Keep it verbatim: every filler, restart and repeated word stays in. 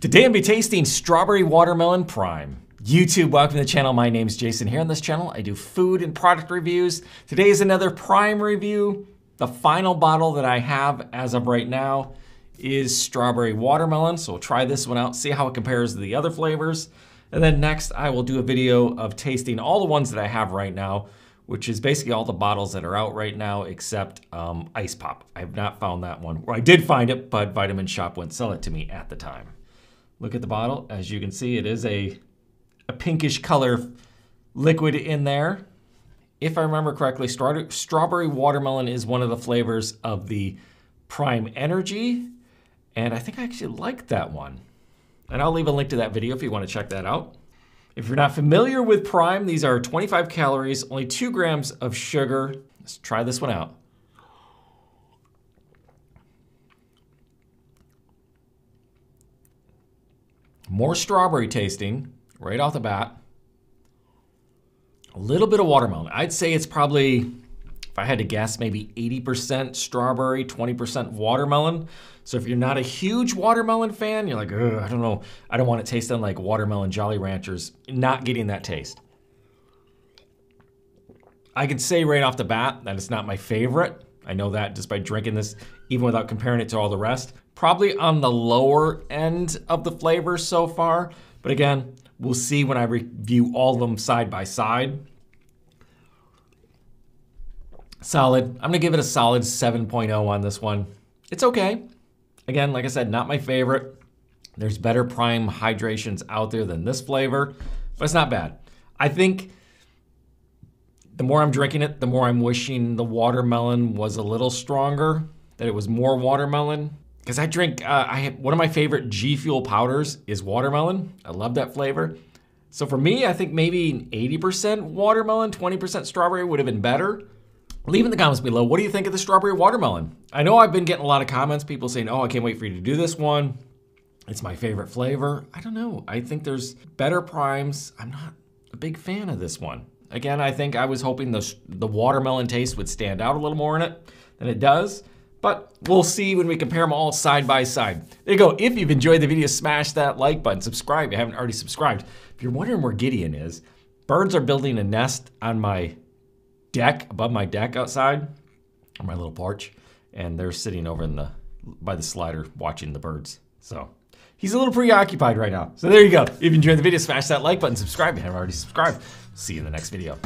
Today I'll be tasting Strawberry Watermelon Prime. YouTube, welcome to the channel. My name's Jason. Here on this channel, I do food and product reviews. Today is another Prime review. The final bottle that I have as of right now is Strawberry Watermelon. So we'll try this one out, see how it compares to the other flavors. And then next, I will do a video of tasting all the ones that I have right now, which is basically all the bottles that are out right now except um, Ice Pop. I have not found that one. Or I did find it, but Vitamin Shop wouldn't sell it to me at the time. Look at the bottle. As you can see, it is a, a pinkish color liquid in there. If I remember correctly, stra strawberry watermelon is one of the flavors of the Prime Energy. And I think I actually liked that one. And I'll leave a link to that video if you want to check that out. If you're not familiar with Prime, these are twenty-five calories, only two grams of sugar. Let's try this one out. More strawberry tasting right off the bat. A little bit of watermelon. I'd say it's probably, if I had to guess, maybe eighty percent strawberry, twenty percent watermelon. So if you're not a huge watermelon fan, you're like, ugh, I don't know, I don't want to taste them like watermelon Jolly Ranchers. Not getting that taste. I can say right off the bat that it's not my favorite. I know that just by drinking this, even without comparing it to all the rest. Probably on the lower end of the flavors so far. But again, we'll see when I review all of them side by side. Solid. I'm going to give it a solid seven point oh on this one. It's okay. Again, like I said, not my favorite. There's better Prime Hydrations out there than this flavor, but it's not bad. I think the more I'm drinking it, the more I'm wishing the watermelon was a little stronger, that it was more watermelon. Because I drink, uh, I have, one of my favorite G Fuel powders is watermelon. I love that flavor. So for me, I think maybe eighty percent watermelon, twenty percent strawberry would have been better. Leave in the comments below, what do you think of the strawberry watermelon? I know I've been getting a lot of comments, people saying, oh, I can't wait for you to do this one. It's my favorite flavor. I don't know. I think there's better Primes. I'm not a big fan of this one. Again, I think I was hoping the, the watermelon taste would stand out a little more in it than it does. But we'll see when we compare them all side by side. There you go. If you've enjoyed the video, smash that like button. Subscribe if you haven't already subscribed. If you're wondering where Gideon is, birds are building a nest on my deck, above my deck outside, on my little porch. And they're sitting over in the by the slider watching the birds. So he's a little preoccupied right now. So there you go. If you enjoyed the video, smash that like button. Subscribe if you haven't already subscribed. See you in the next video.